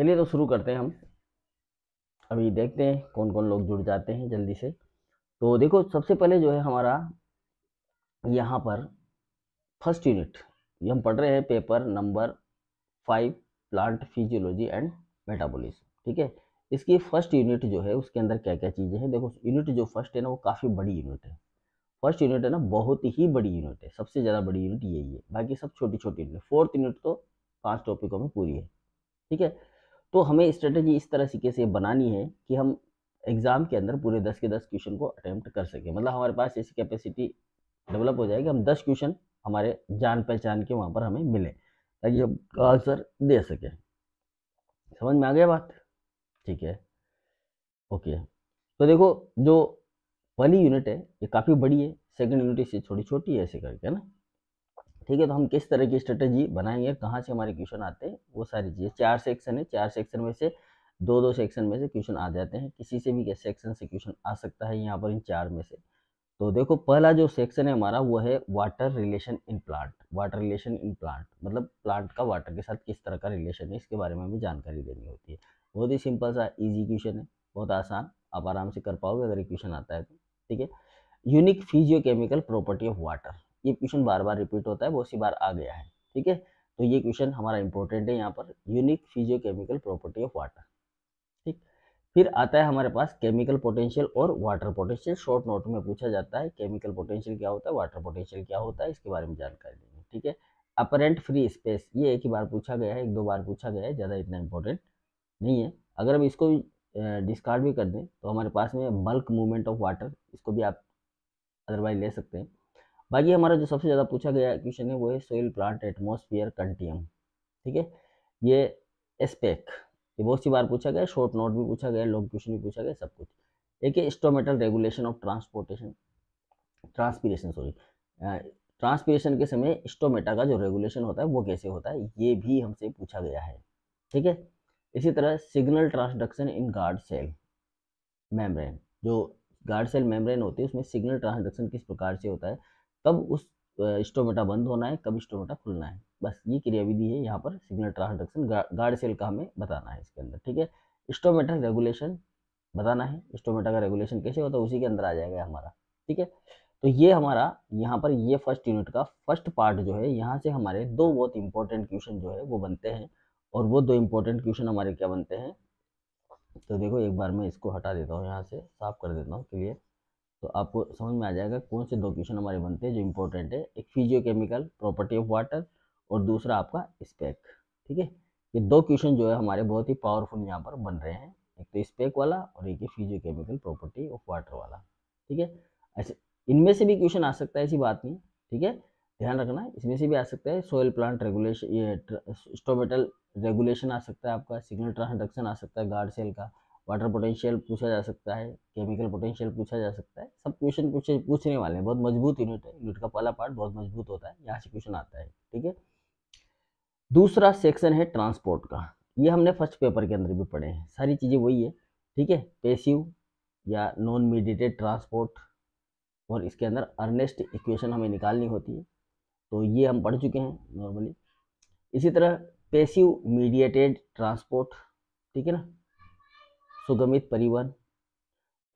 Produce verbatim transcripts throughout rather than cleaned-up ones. चलिए तो शुरू करते हैं हम। अभी देखते हैं कौन कौन लोग जुड़ जाते हैं जल्दी से। तो देखो सबसे पहले जो है हमारा यहाँ पर फर्स्ट यूनिट ये हम पढ़ रहे हैं paper number five plant physiology and metabolism, ठीक है। इसकी फर्स्ट यूनिट जो है उसके अंदर क्या क्या चीज़ें हैं, देखो यूनिट जो फर्स्ट है ना वो काफ़ी बड़ी यूनिट है। फर्स्ट यूनिट है ना बहुत ही बड़ी यूनिट है, सबसे ज़्यादा बड़ी यूनिट यही है, बाकी सब छोटी छोटी यूनिट। फोर्थ यूनिट तो पाँच टॉपिकों में पूरी है, ठीक है। तो हमें स्ट्रेटेजी इस तरह तरीके से बनानी है कि हम एग्ज़ाम के अंदर पूरे दस के दस क्वेश्चन को अटैम्प्ट कर सकें। मतलब हमारे पास ऐसी कैपेसिटी डेवलप हो जाएगी हम दस क्वेश्चन हमारे जान पहचान के वहाँ पर हमें मिले ताकि हम आंसर दे सकें। समझ में आ गया बात, ठीक है, ओके। तो देखो जो पहली यूनिट है ये काफ़ी बड़ी है, सेकंड यूनिट इससे छोटी छोटी है, ऐसे करके ना, ठीक है। तो हम किस तरह की स्ट्रेटेजी बनाएंगे, कहाँ से हमारे क्वेश्चन आते हैं, वो सारी चीज़ें। चार सेक्शन है, चार सेक्शन में से दो दो सेक्शन में से क्वेश्चन आ जाते हैं, किसी से भी सेक्शन से क्वेश्चन आ सकता है यहाँ पर इन चार में से। तो देखो पहला जो सेक्शन है हमारा वो है water relation in plant. Water relation in plant मतलब प्लांट का वाटर के साथ किस तरह का रिलेशन है, इसके बारे में हमें जानकारी देनी होती है। बहुत ही सिंपल सा इजी क्वेश्चन है, बहुत आसान, आप आराम से कर पाओगे अगर ये क्वेश्चन आता है तो, ठीक है। Unique physiochemical property of water, ये क्वेश्चन बार बार रिपीट होता है, बहुत सी बार आ गया है, ठीक है। तो ये क्वेश्चन हमारा इंपॉर्टेंट है यहाँ पर, unique physiochemical property of water, ठीक। फिर आता है हमारे पास केमिकल पोटेंशियल और वाटर पोटेंशियल। शॉर्ट नोट में पूछा जाता है केमिकल पोटेंशियल क्या होता है, वाटर पोटेंशियल क्या होता है, इसके बारे में जानकारी देंगे, ठीक है। अपरेंट फ्री स्पेस ये एक ही बार पूछा गया है, एक दो बार पूछा गया है, ज़्यादा इतना इंपॉर्टेंट नहीं है। अगर हम इसको डिस्कार्ड भी कर दें तो हमारे पास में बल्क मूवमेंट ऑफ वाटर, इसको भी आप अदरवाइज ले सकते हैं। बाकी हमारा जो सबसे ज़्यादा पूछा गया क्वेश्चन है वो है सोइल प्लांट एटमॉस्फेयर कंटिनम, ठीक है। ये एस्पेक ये बहुत सी बार पूछा गया, शॉर्ट नोट भी पूछा गया, लॉन्ग क्वेश्चन भी पूछा गया, सब कुछ। एक है stomatal regulation of transportation transpiration sorry transpiration के समय स्टोमेटा का जो रेगुलेशन होता है वो कैसे होता है, ये भी हमसे पूछा गया है, ठीक है। इसी तरह signal transduction in guard cell membrane, जो गार्ड सेल मेम्ब्रेन होती है उसमें सिग्नल ट्रांसडक्शन किस प्रकार से होता है, कब उस स्टोमेटा बंद होना है, कब स्टोमेटा खुलना है, बस ये क्रियाविधि है यहाँ पर। सिग्नल ट्रांसडक्शन गार्ड सेल का हमें बताना है इसके अंदर, ठीक है। स्टोमेटल रेगुलेशन बताना है, स्टोमेटा का रेगुलेशन कैसे होता है उसी के अंदर आ जाएगा हमारा, ठीक है। तो ये हमारा यहाँ पर ये फर्स्ट यूनिट का फर्स्ट पार्ट जो है, यहाँ से हमारे दो बहुत इंपॉर्टेंट क्वेश्चन जो है वो बनते हैं। और वो दो इम्पोर्टेंट क्वेश्चन हमारे क्या बनते हैं, तो देखो एक बार मैं इसको हटा देता हूँ, यहाँ से साफ कर देता हूँ क्लियर, तो आपको समझ में आ जाएगा कौन से दो क्वेश्चन हमारे बनते हैं जो इम्पोर्टेंट है। एक फिजियोकेमिकल प्रॉपर्टी ऑफ वाटर और दूसरा आपका स्पेक, ठीक है। ये दो क्वेश्चन जो है हमारे बहुत ही पावरफुल यहाँ पर बन रहे हैं, एक तो स्पेक वाला और एक फिजियोकेमिकल प्रॉपर्टी ऑफ वाटर वाला, ठीक है। ऐसे इनमें से भी क्वेश्चन आ सकता है, ऐसी बात नहीं, ठीक है, ध्यान रखना। इसमें से भी आ सकता है सोयल प्लांट रेगुलेशन, ये स्टोमेटल रेगुलेशन आ सकता है आपका, सिग्नल ट्रांसडक्शन आ सकता है गार्ड सेल का, वाटर पोटेंशियल पूछा जा सकता है, केमिकल पोटेंशियल पूछा जा सकता है। सब क्वेश्चन पूछे पूछने वाले हैं, बहुत मजबूत यूनिट है। यूनिट का पहला पार्ट बहुत मजबूत होता है, यहाँ से क्वेश्चन आता है, ठीक है। दूसरा सेक्शन है ट्रांसपोर्ट का, ये हमने फर्स्ट पेपर के अंदर भी पढ़े हैं, सारी चीज़ें वही है, ठीक है। पैसिव या नॉन मीडिएटेड ट्रांसपोर्ट और इसके अंदर अर्नेस्ट इक्वेशन हमें निकालनी होती है, तो ये हम पढ़ चुके हैं नॉर्मली। इसी तरह पैसिव मीडिएटेड ट्रांसपोर्ट, ठीक है ना, सुगमित परिवहन,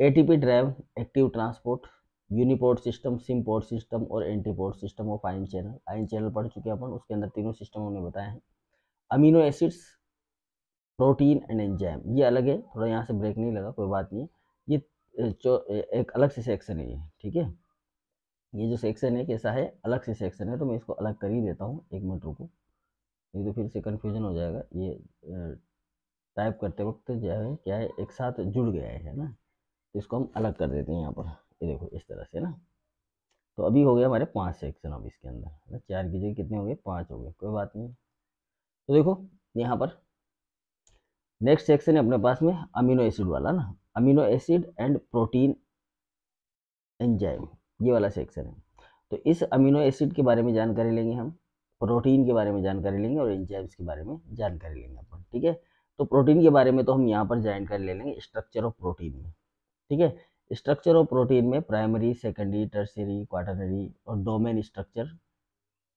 ATP drive active transport, uniport system, symport system और antiport system of ion channel. Ion channel पढ़ चुके हैं अपन, उसके अंदर तीनों सिस्टम हमने बताए हैं। Amino acids, protein and enzyme, ये अलग है थोड़ा, यहाँ से ब्रेक नहीं लगा कोई बात नहीं, ये जो एक अलग से सेक्शन है ये, ठीक है। ये जो सेक्शन है कैसा है, अलग से सेक्शन है, तो मैं इसको अलग कर ही देता हूँ, एक मिनट रुको, ये तो फिर से कन्फ्यूजन हो जाएगा। ये टाइप करते वक्त जो है क्या है एक साथ जुड़ गया है ना, तो इसको हम अलग कर देते हैं यहाँ पर, ये देखो इस तरह से ना। तो अभी हो गया हमारे पांच सेक्शन, अब इसके अंदर है ना, चार की जगह कितने हो गए, पाँच हो गए, कोई बात नहीं। तो देखो यहाँ पर नेक्स्ट सेक्शन है अपने पास में अमीनो एसिड वाला ना, amino acid and protein enzyme, ये वाला सेक्शन है। तो इस अमीनो एसिड के बारे में जानकारी लेंगे हम, प्रोटीन के बारे में जानकारी लेंगे और एंजाइम्स के बारे में जानकारी लेंगे अपन, ठीक है। तो प्रोटीन के बारे में तो हम यहाँ पर जानकारी ले लेंगे स्ट्रक्चर ऑफ प्रोटीन में, ठीक है। स्ट्रक्चर ऑफ प्रोटीन में प्राइमरी, सेकेंडरी, टर्सरी, क्वाटरनरी और डोमेन स्ट्रक्चर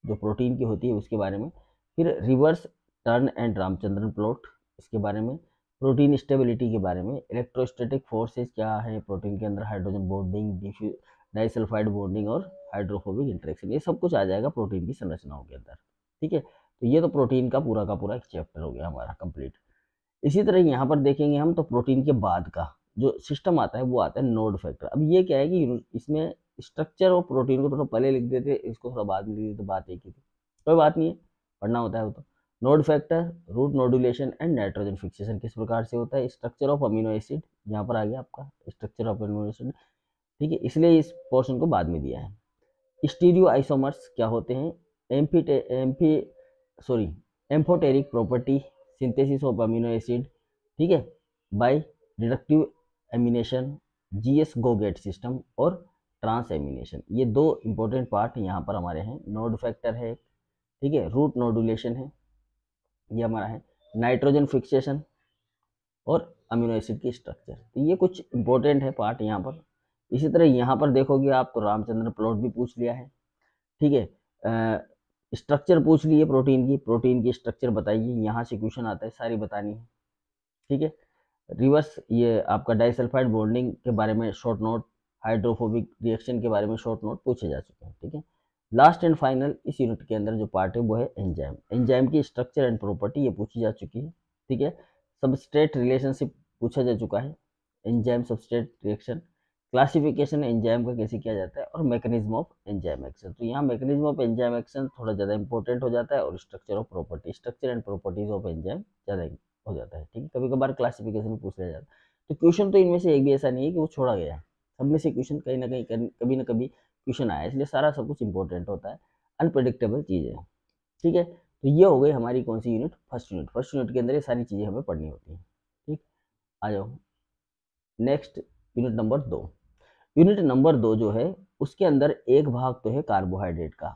जो प्रोटीन की होती है उसके बारे में। फिर reverse turn and Ramachandran plot, इसके बारे में, प्रोटीन स्टेबिलिटी के बारे में, इलेक्ट्रोस्टैटिक फोर्सेस क्या है प्रोटीन के अंदर, हाइड्रोजन बॉन्डिंग, डाइसल्फाइड बॉन्डिंग और हाइड्रोफोबिक इंटरेक्शन, ये सब कुछ आ जाएगा प्रोटीन की संरचनाओं के अंदर। ठीक है, तो ये तो प्रोटीन का पूरा का पूरा एक चैप्टर हो गया हमारा कंप्लीट। इसी तरह यहाँ पर देखेंगे हम तो प्रोटीन के बाद का जो सिस्टम आता है वो आता है नोड फैक्टर। अब ये क्या है कि इसमें स्ट्रक्चर और प्रोटीन को थोड़ा पहले लिख देते, इसको थोड़ा बाद में लिख देते, बात एक ही थी, कोई बात नहीं है, पढ़ना होता है वो। तो nod factor, root nodulation and nitrogen fixation किस प्रकार से होता है, स्ट्रक्चर ऑफ अमीनो एसिड, यहाँ पर आ गया आपका स्ट्रक्चर ऑफ अमीनो एसिड। ठीक है, इसलिए इस पोर्शन को बाद में दिया है। स्टीरियो आइसोमर्स क्या होते हैं, एम्फीटे amphi sorry amphoteric property, synthesis of amino acid, ठीक है, by reductive amination, GS GOGAT system और ट्रांस एमिनेशन, ये दो इंपॉर्टेंट पार्ट यहाँ पर हमारे हैं। नोड फैक्टर है, ठीक है, रूट नोडुलेशन है, ये हमारा है नाइट्रोजन फिक्सेशन और अमीनो एसिड की स्ट्रक्चर। तो ये कुछ इंपॉर्टेंट है पार्ट यहाँ पर। इसी तरह यहाँ पर देखोगे आप तो रामचंद्र प्लॉट भी पूछ लिया है, ठीक है, स्ट्रक्चर पूछ लिए प्रोटीन की, प्रोटीन की स्ट्रक्चर बताइए, यहाँ से क्वेश्चन आता है, सारी बतानी है। ठीक है, रिवर्स ये आपका डाइसल्फाइड बॉन्डिंग के बारे में शॉर्ट नोट, हाइड्रोफोबिक रिएक्शन के बारे में शॉर्ट नोट पूछे जा चुके हैं। ठीक है, लास्ट एंड फाइनल इस यूनिट के अंदर जो पार्ट है वो है एंजाइम, एंजाइम की स्ट्रक्चर एंड प्रॉपर्टी ये पूछी जा चुकी है। ठीक है, सबस्ट्रेट रिलेशनशिप पूछा जा चुका है, enzyme substrate reaction, classification enzyme का कैसे किया जाता है और मैकेनिज्म ऑफ एंजाइम एक्शन। तो यहाँ मैकेनिज्म ऑफ एंजाइम एक्शन थोड़ा ज़्यादा इंपॉर्टेंट हो जाता है और structure of property, structure and properties of enzyme ज़्यादा हो जाता है। ठीक है, कभी कभार क्लासिफिकेशन पूछ लिया जाता है। तो क्वेश्चन तो इनमें से एक भी ऐसा नहीं है कि वो छोड़ा गया, सब में से क्वेश्चन कहीं ना कहीं कभी ना कभी क्वेश्चन आया, इसलिए सारा सब कुछ इंपॉर्टेंट होता है, अनप्रेडिक्टेबल चीज़ है। ठीक है, तो ये हो गई हमारी कौन सी unit, first unit. First unit के अंदर ये सारी चीज़ें हमें पढ़नी होती हैं। ठीक, आ जाओ नेक्स्ट यूनिट नंबर दो। यूनिट नंबर दो जो है उसके अंदर एक भाग तो है कार्बोहाइड्रेट का।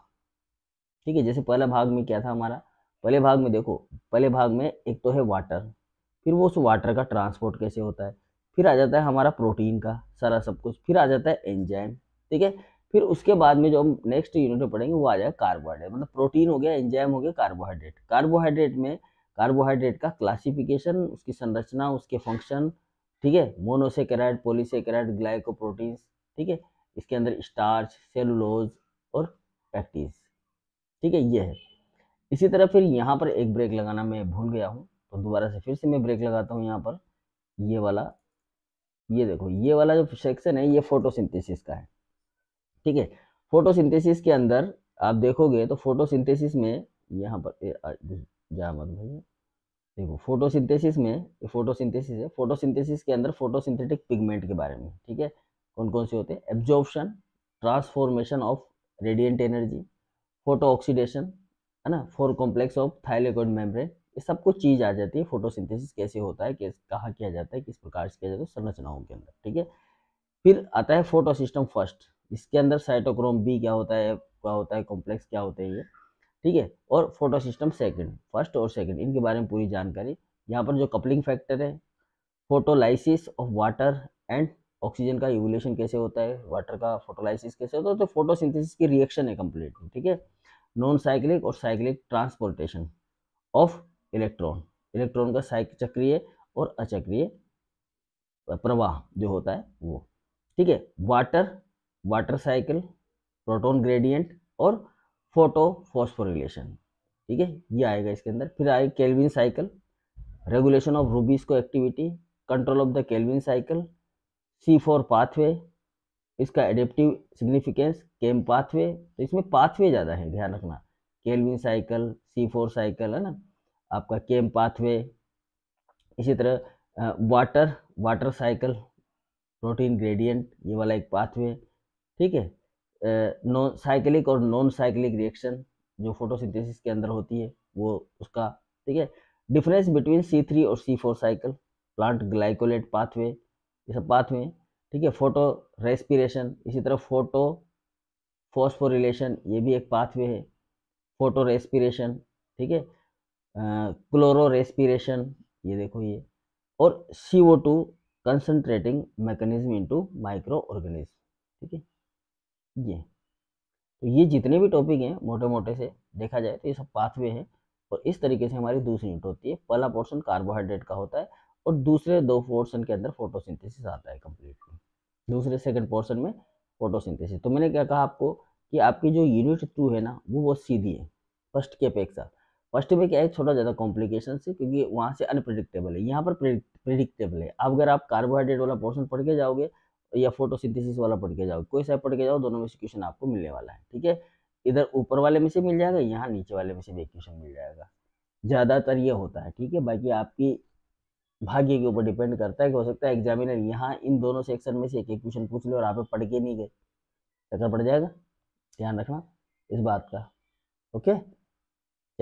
ठीक है, जैसे पहले भाग में क्या था हमारा, पहले भाग में देखो, पहले भाग में एक तो है वाटर, फिर वो उस वाटर का ट्रांसपोर्ट कैसे होता है, फिर आ जाता है हमारा प्रोटीन का सारा सब कुछ, फिर आ जाता है एंजाइम। ठीक है, फिर उसके बाद में जो हम नेक्स्ट यूनिट में पढ़ेंगे वो आ जाएगा कार्बोहाइड्रेट, मतलब प्रोटीन हो गया, एंजाइम हो गया, कार्बोहाइड्रेट। कार्बोहाइड्रेट में कार्बोहाइड्रेट का क्लासिफिकेशन, उसकी संरचना, उसके फंक्शन, ठीक है, मोनोसेकेराइड, पॉलीसेकेराइड, ग्लाइकोप्रोटीन्स, ठीक है, इसके अंदर स्टार्च, सेलुलोज और पैक्टीज। ठीक है, ये है। इसी तरह फिर यहाँ पर एक ब्रेक लगाना मैं भूल गया हूँ, तो दोबारा से फिर से मैं ब्रेक लगाता हूँ। यहाँ पर ये वाला, ये देखो, ये वाला जो सेक्शन है ये फोटोसिंथेसिस का है। ठीक है, फोटोसिंथेसिस के अंदर आप देखोगे तो फोटोसिंथेसिस में यहाँ पर जा मत भैया, देखो फोटोसिंथेसिस में, फोटोसिंथेसिस है, फोटोसिंथेसिस के अंदर फोटोसिंथेटिक पिगमेंट के बारे में, ठीक है, कौन कौन से होते हैं, absorption, transformation of radiant energy, photo oxidation, है ना, four complex of thylakoid membrane, ये सब कुछ चीज़ आ जाती है। फोटोसिंथेसिस कैसे होता है, कैसे कहाँ किया जाता है, किस प्रकार से किया जाता है, संरचनाओं के अंदर। ठीक है, फिर आता है फोटो सिस्टम फर्स्ट, इसके अंदर साइटोक्रोम बी क्या होता है, क्या होता है, कॉम्प्लेक्स क्या होते हैं ये, ठीक है, और फोटो सिस्टम सेकंड, फर्स्ट और सेकंड, इनके बारे में पूरी जानकारी। यहाँ पर जो कपलिंग फैक्टर है, photolysis of water and oxygen का इवोल्यूशन कैसे होता है, वाटर का फोटोलाइसिस कैसे होता है, तो फोटोसिंथेसिस की रिएक्शन है कम्प्लीट। ठीक है, नॉन साइक्लिक और cyclic transportation of electron, electron का साइक चक्रीय और अचक्रीय प्रवाह जो होता है वो। ठीक है, water water cycle, proton gradient और फोटो फॉस्फोरिलेशन। ठीक है, ये आएगा इसके अंदर। फिर आएगा Calvin cycle, regulation of rubisco activity, control of the Calvin cycle, C four pathway, इसका एडेप्टिव सिग्निफिकेंस, केम पाथवे, तो इसमें पाथवे ज़्यादा है ध्यान रखना, Calvin cycle, C four cycle, है ना, आपका केम पाथवे। इसी तरह water water cycle, protein gradient, ये वाला एक पाथवे। ठीक है, नॉन साइक्लिक और नॉन साइक्लिक रिएक्शन जो फोटोसिंथेसिस के अंदर होती है वो उसका। ठीक है, डिफरेंस बिटवीन सी थ्री और C four cycle, plant glycolate pathway, ये सब पाथवे। ठीक है, फोटो रेस्पिरेशन, इसी तरह फोटो फॉस्फोरिलेशन, ये भी एक पाथवे है, फोटो रेस्पिरेशन। ठीक है, क्लोरो रेस्पिरेशन, ये देखो ये, और C O two concentrating mechanism into micro organism. ठीक है, ये तो ये जितने भी टॉपिक हैं मोटे मोटे से देखा जाए तो ये सब पाथवे हैं। और इस तरीके से हमारी दूसरी यूनिट होती है। पहला पोर्शन कार्बोहाइड्रेट का होता है और दूसरे दो पोर्शन के अंदर फोटोसिंथेसिस आता है कंप्लीटली, दूसरे सेकंड पोर्शन में फोटोसिंथेसिस। तो मैंने क्या कहा आपको कि आपकी जो यूनिट टू है ना वो बहुत सीधी है फर्स्ट की अपेक्षा। फर्स्ट में क्या है थोड़ा ज़्यादा कॉम्प्लिकेशन से, क्योंकि वहाँ से अनप्रेडिक्टेबल है, यहाँ पर प्रेडिक्टेबल है। अब अगर आप कार्बोहाइड्रेट वाला पोर्शन पढ़ के जाओगे या फोटोसिंथेसिस वाला पढ़ के जाओगे, कोई सा पढ़ के जाओ, दोनों में से क्वेश्चन आपको मिलने वाला है। ठीक है, इधर ऊपर वाले में से मिल जाएगा, यहाँ नीचे वाले में से भी क्वेश्चन मिल जाएगा, ज़्यादातर ये होता है। ठीक है, बाकी आपकी भाग्य के ऊपर डिपेंड करता है कि हो सकता है एग्जामिनर यहाँ इन दोनों सेक्शन में से एक एक क्वेश्चन पूछ ले और आप पढ़ के नहीं गए, चक्कर पड़ जाएगा। ध्यान रखना इस बात का, ओके।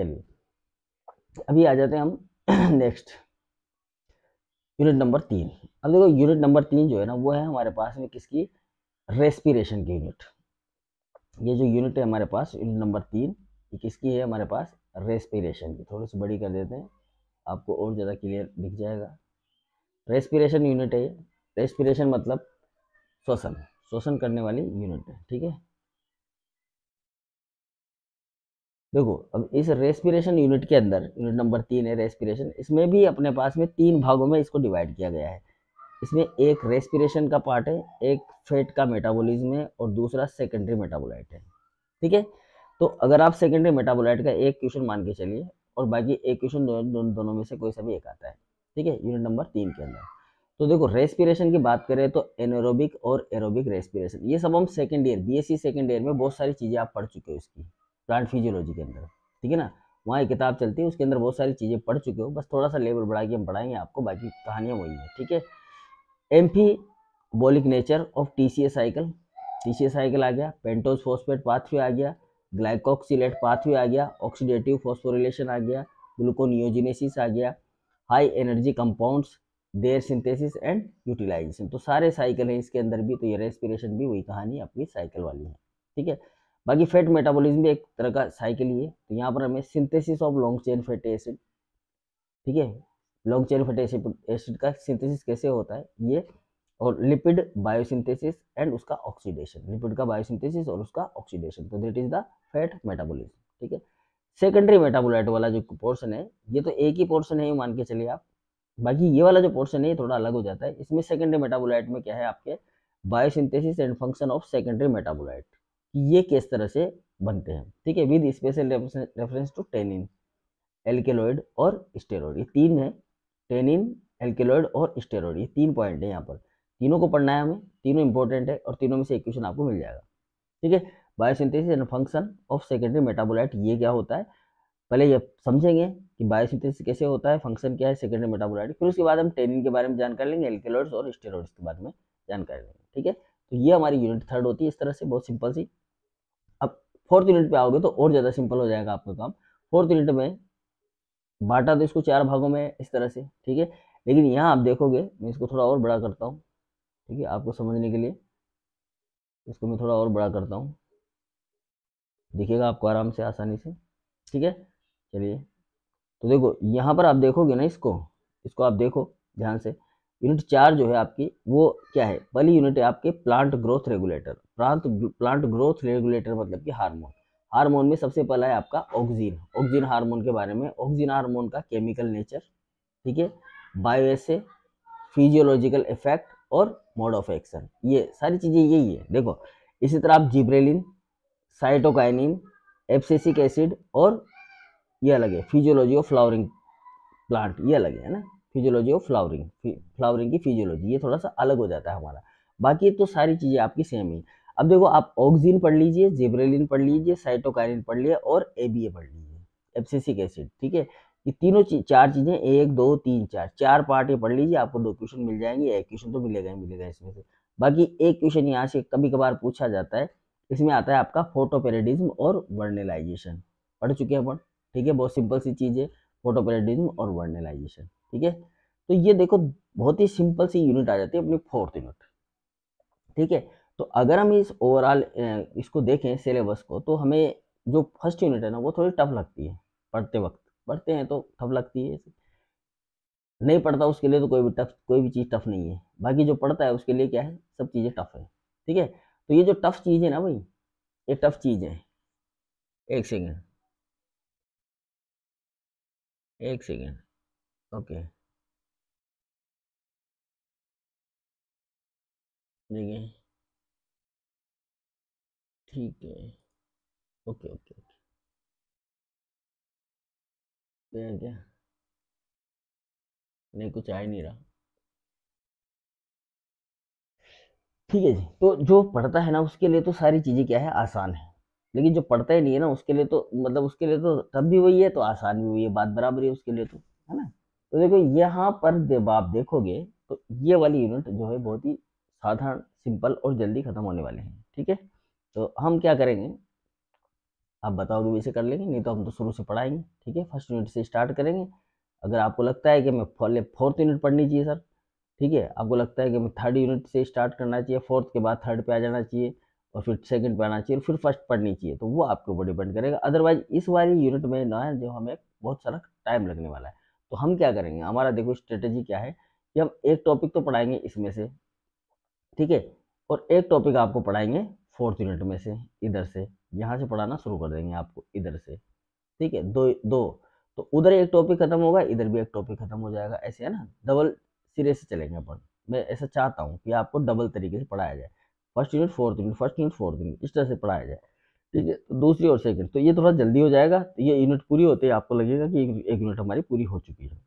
चलिए अभी आ जाते हैं हम नेक्स्ट यूनिट नंबर तीन। अब देखो यूनिट नंबर तीन जो है ना वो है हमारे पास में किसकी, रेस्पिरेशन की यूनिट। ये जो यूनिट है हमारे पास यूनिट नंबर तीन ये किसकी है हमारे पास, रेस्पिरेशन की। थोड़ी सी बड़ी कर देते हैं, आपको और ज़्यादा क्लियर दिख जाएगा। रेस्पिरेशन यूनिट है ये, रेस्पिरेशन मतलब श्वसन, श्वसन करने वाली यूनिट है। ठीक है, देखो अब इस रेस्पिरेशन यूनिट के अंदर यूनिट नंबर तीन है रेस्पिरेशन, इसमें भी अपने पास में तीन भागों में इसको डिवाइड किया गया है। इसमें एक रेस्पिरेशन का पार्ट है, एक फैट का मेटाबॉलिज्म है और दूसरा सेकेंडरी मेटाबोलाइट है। ठीक है, तो अगर आप सेकेंडरी मेटाबोलाइट का एक क्वेश्चन मान के चलिए और बाकी एक क्वेश्चन दो, दो, दोनों में से कोई सा भी एक आता है। ठीक है, यूनिट नंबर तीन के अंदर। तो देखो रेस्पिरेशन की बात करें तो एनारोबिक और एरोबिक रेस्पिरेशन, ये सब हम second year BSc second year में बहुत सारी चीज़ें आप पढ़ चुके हो इसकी, प्लांट फिजियोलॉजी के अंदर। ठीक है ना, वहाँ एक किताब चलती है उसके अंदर बहुत सारी चीज़ें पढ़ चुके हो, बस थोड़ा सा लेवल बढ़ा के हम पढ़ाएंगे आपको, बाकी कहानियाँ वही है। ठीक है, amphibolic nature of TCA cycle, TCA cycle आ गया, पेंटोज फॉस्फेट पाथवे आ गया, ग्लाइकोक्सिलेट पाथवे आ गया, ऑक्सीडेटिव फॉस्फोरिलेशन आ गया, ग्लूकोनियोजेनेसिस आ गया, high energy compounds, their synthesis and utilisation. तो सारे साइकिल हैं इसके अंदर भी, तो ये रेस्पिरेशन भी वही कहानी आपकी साइकिल वाली है। ठीक है, बाकी फैट मेटाबॉलिज्म भी एक तरह का साइकिल ही है। तो यहाँ पर हमें synthesis of long chain fatty acid, ठीक है, लॉन्ग चेन फैटी एसिड का सिंथेसिस कैसे होता है ये, और लिपिड बायोसिंथेसिस एंड उसका ऑक्सीडेशन, लिपिड का बायोसिंथेसिस और उसका ऑक्सीडेशन, तो that is the fat metabolism. ठीक है, सेकेंडरी मेटाबोलाइट वाला जो पोर्शन है ये तो एक ही पोर्शन है मान के चलिए आप, बाकी ये वाला जो पोर्शन है ये थोड़ा अलग हो जाता है। इसमें सेकेंडरी मेटाबोलाइट में क्या है आपके, biosynthesis and function of secondary metabolite, ये किस तरह से बनते हैं। ठीक है, with special reference to tannin, alkaloid और स्टेरॉइड, ये तीन है, टेनिन, एल्केलॉइड और स्टेरॉइड, ये तीन पॉइंट है यहाँ पर। तीनों को पढ़ना है हमें, तीनों इंपॉर्टेंट है और तीनों में से एक क्वेश्चन आपको मिल जाएगा। ठीक है, biosynthesis and function of secondary metabolite, ये क्या होता है पहले ये समझेंगे कि बायोसिंथेसिस कैसे होता है, फंक्शन क्या है सेकेंडरी मेटाबोलाइट, फिर उसके बाद हम टेनिन के बारे में जानकारी लेंगे, एल्केलॉइड्स और स्टेरॉइड्स के बारे में जानकारी लेंगे। ठीक है, तो ये हमारी यूनिट थर्ड होती है इस तरह से, बहुत सिंपल सी। अब फोर्थ यूनिट पे आओगे तो और ज़्यादा सिंपल हो जाएगा आपका काम। फोर्थ यूनिट में बांटा तो इसको चार भागों में इस तरह से, ठीक है, लेकिन यहाँ आप देखोगे, मैं इसको थोड़ा और बड़ा करता हूँ, ठीक है, आपको समझने के लिए इसको मैं थोड़ा और बड़ा करता हूँ, दिखेगा आपको आराम से आसानी से। ठीक है, चलिए तो देखो यहाँ पर आप देखोगे ना इसको, इसको आप देखो ध्यान से। यूनिट चार जो है आपकी वो क्या है, पहली यूनिट है आपके plant growth regulator, plant plant growth regulator मतलब कि हार्मोन। हार्मोन में सबसे पहला है आपका ऑक्सिन, ऑक्सिन हार्मोन के बारे में, ऑक्सिन हार्मोन का केमिकल नेचर, ठीक है, बायोएसे, फिजियोलॉजिकल इफेक्ट और मोड ऑफ एक्शन, ये सारी चीज़ें यही है। देखो इसी तरह आप जिब्रेलिन, साइटोकाइनिन, एब्सेसिक एसिड और ये अलग है, फिजियोलॉजी ऑफ फ्लावरिंग प्लांट, ये अलग है ना, फिजियोलॉजी ऑफ फ्लावरिंग, फ्लावरिंग की फिजियोलॉजी, ये थोड़ा सा अलग हो जाता है हमारा, बाकी तो सारी चीज़ें आपकी सेम ही। अब देखो आप ऑक्सिन पढ़ लीजिए, जिब्रेलिन पढ़ लीजिए, साइटोकाइनिन पढ़ लिए और एबीए पढ़ लीजिए, एब्सिसिक एसिड, ठीक है, ये तीनों चीज, चार चीज़ें, एक दो तीन चार, चार पार्ट ये पढ़ लीजिए, आपको दो क्वेश्चन मिल जाएंगे, एक क्वेश्चन तो मिलेगा ही मिलेगा इसमें से, बाकी एक क्वेश्चन यहाँ से कभी कभार पूछा जाता है। इसमें आता है आपका फोटोपेरेडिज्म और वर्नेलाइजेशन, पढ़ चुके हैं अपन, ठीक है, बहुत सिंपल सी चीज़ है फोटोपेरेडिज्म और वर्नेलाइजेशन। ठीक है, तो ये देखो बहुत ही सिंपल सी यूनिट आ जाती है अपनी फोर्थ यूनिट। ठीक है, तो अगर हम इस ओवरऑल इसको देखें सिलेबस को, तो हमें जो फर्स्ट यूनिट है ना वो थोड़ी टफ लगती है पढ़ते वक्त, पढ़ते हैं तो टफ लगती है, नहीं पढ़ता उसके लिए तो कोई भी टफ, कोई भी चीज़ टफ नहीं है, बाकी जो पढ़ता है उसके लिए क्या है सब चीज़ें टफ है। ठीक है, तो ये जो टफ चीज़ है ना भाई, ये टफ चीज़ है, एक सेकेंड एक सेकेंड, ओके देखिए, ठीक है, ओके ओके ओके क्या क्या नहीं, कुछ आ ही नहीं रहा। ठीक है जी, तो जो पढ़ता है ना उसके लिए तो सारी चीज़ें क्या है आसान है, लेकिन जो पढ़ता ही नहीं है ना उसके लिए तो मतलब उसके लिए तो तब भी वही है तो आसान भी वही है, बात बराबर है उसके लिए तो, है ना। तो देखो यहाँ पर जब आप देखोगे तो ये वाली यूनिट जो है बहुत ही साधारण, सिंपल और जल्दी खत्म होने वाले हैं। ठीक है, तो हम क्या करेंगे, आप बताओगे वैसे कर लेंगे, नहीं तो हम तो शुरू से पढ़ाएंगे। ठीक है, फर्स्ट यूनिट से स्टार्ट करेंगे। अगर आपको लगता है कि मैं पहले फोर्थ यूनिट पढ़नी चाहिए सर, ठीक है, आपको लगता है कि मैं थर्ड यूनिट से स्टार्ट करना चाहिए, फोर्थ के बाद थर्ड पे आ जाना चाहिए और फिर सेकंड पे आना चाहिए और फिर फर्स्ट पढ़नी चाहिए, तो वो आपके ऊपर डिपेंड करेगा। अदरवाइज इस वाली यूनिट में ना है जो हमें बहुत सारा टाइम लगने वाला है। तो हम क्या करेंगे, हमारा देखो स्ट्रेटेजी क्या है कि हम एक टॉपिक तो पढ़ाएंगे इसमें से, ठीक है, और एक टॉपिक आपको पढ़ाएंगे फोर्थ यूनिट में से, इधर से, यहाँ से पढ़ाना शुरू कर देंगे आपको इधर से। ठीक है, दो दो तो उधर एक टॉपिक खत्म होगा, इधर भी एक टॉपिक खत्म हो जाएगा, ऐसे, है ना। डबल सिरे से चलेंगे अपन, मैं ऐसा चाहता हूँ कि आपको डबल तरीके से पढ़ाया जाए, first unit fourth unit, first unit fourth unit, इस तरह से पढ़ाया जाए। ठीक है, तो दूसरी और सेकंड, तो ये थोड़ा जल्दी हो जाएगा। तो ये यूनिट पूरी होते ही आपको लगेगा कि एक यूनिट हमारी पूरी हो चुकी है।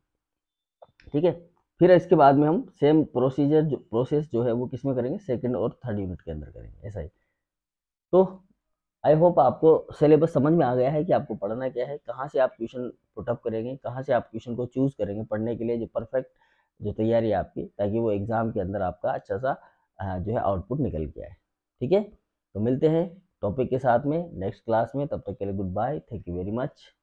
ठीक है, फिर इसके बाद में हम सेम प्रोसीजर जो प्रोसेस जो है वो किस में करेंगे, सेकंड और थर्ड यूनिट के अंदर करेंगे, ऐसा ही। तो आई होप आपको सिलेबस समझ में आ गया है कि आपको पढ़ना क्या है, कहाँ से आप क्वेश्चन पुटअप करेंगे, कहाँ से आप क्वेश्चन को चूज़ करेंगे पढ़ने के लिए, जो परफेक्ट जो तैयारी है आपकी, ताकि वो एग्ज़ाम के अंदर आपका अच्छा सा जो है आउटपुट निकल के आए। ठीक है, तो मिलते हैं टॉपिक के साथ में नेक्स्ट क्लास में, तब तक के लिए good bye, thank you very much.